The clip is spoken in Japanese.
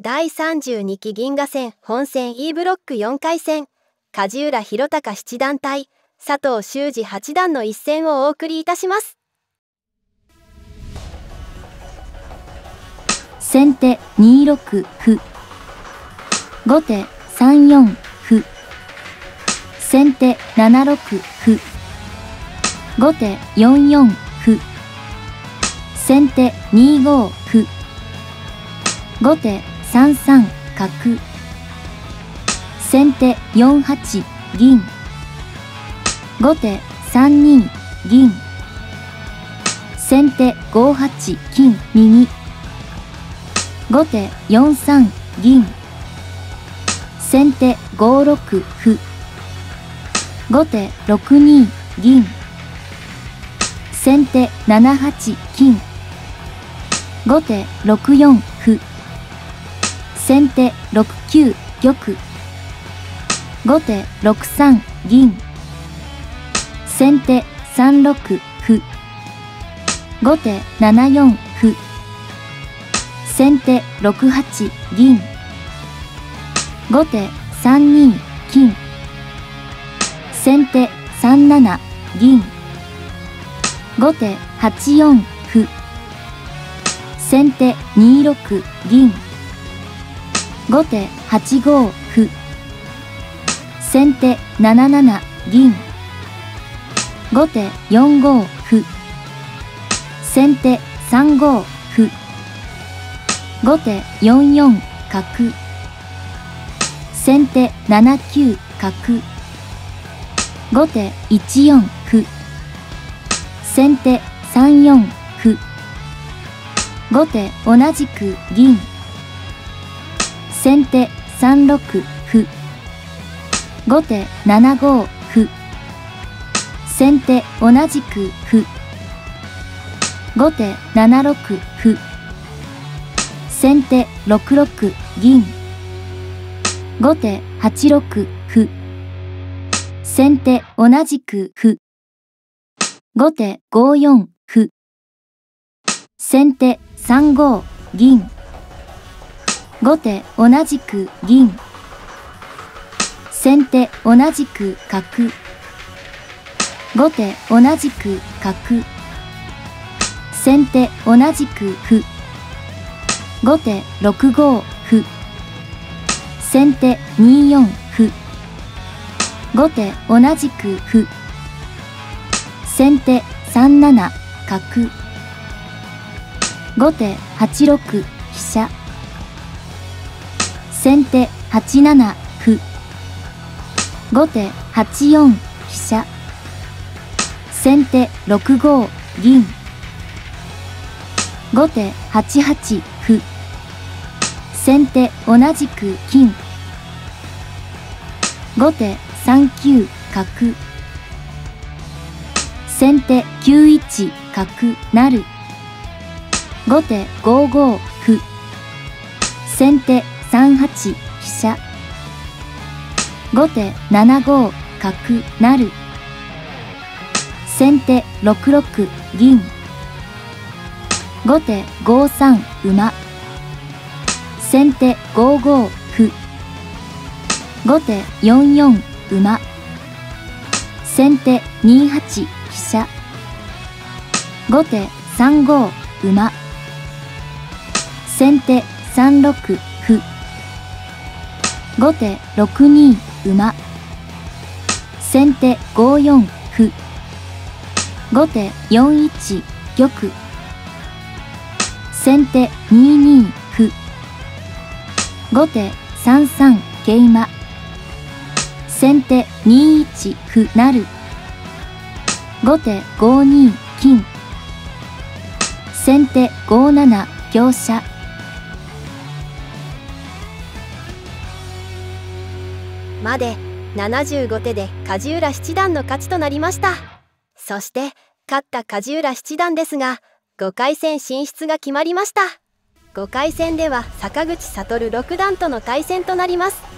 第32期銀河戦本戦 E ブロック4回戦、梶浦弘隆七段対佐藤修二八段の一戦をお送りいたします。先手2六歩、後手3四歩、先手7六歩、後手4四歩、先手2五歩、後手3三角、先手4八銀、後手3二銀、先手5八金右、後手4三銀、先手5六歩、後手6二銀、先手7八金、後手6四歩、先手6九玉、後手6三銀、先手3六歩、後手7四歩、先手6八銀、後手3二金、先手3七銀、後手8四歩、先手2六銀、後手8五歩、先手7七銀、後手4五歩、先手3五歩、後手4四角、先手7九角、後手1四歩、先手3四歩、後手同じく銀、先手3六歩、後手7五歩、先手同じく歩、後手7六歩、先手6六銀、後手8六歩、先手同じく歩、後手5四歩、先手3五銀、後手同じく銀、先手同じく角、後手同じく角、先手同じく歩、後手6五歩、先手2四歩、後手同じく歩、先手3七角、後手8六飛車、先手8七歩、後手8四飛車、先手6五銀、後手8八歩、先手同じく金、後手3九角、先手9一角成、後手5五歩、先手3八飛車、後手7五角成、先手6六銀、後手5三馬、先手5五歩、後手4四馬、先手2八飛車、後手3五馬、先手3六歩、後手6二馬、先手5四歩、後手4一玉、先手2二歩、後手3三桂馬、先手2一歩成、後手5二金、先手5七香車。まで75手で梶浦七段の勝ちとなりました。そして勝った梶浦七段ですが、5回戦進出が決まりました。5回戦では坂口悟六段との対戦となります。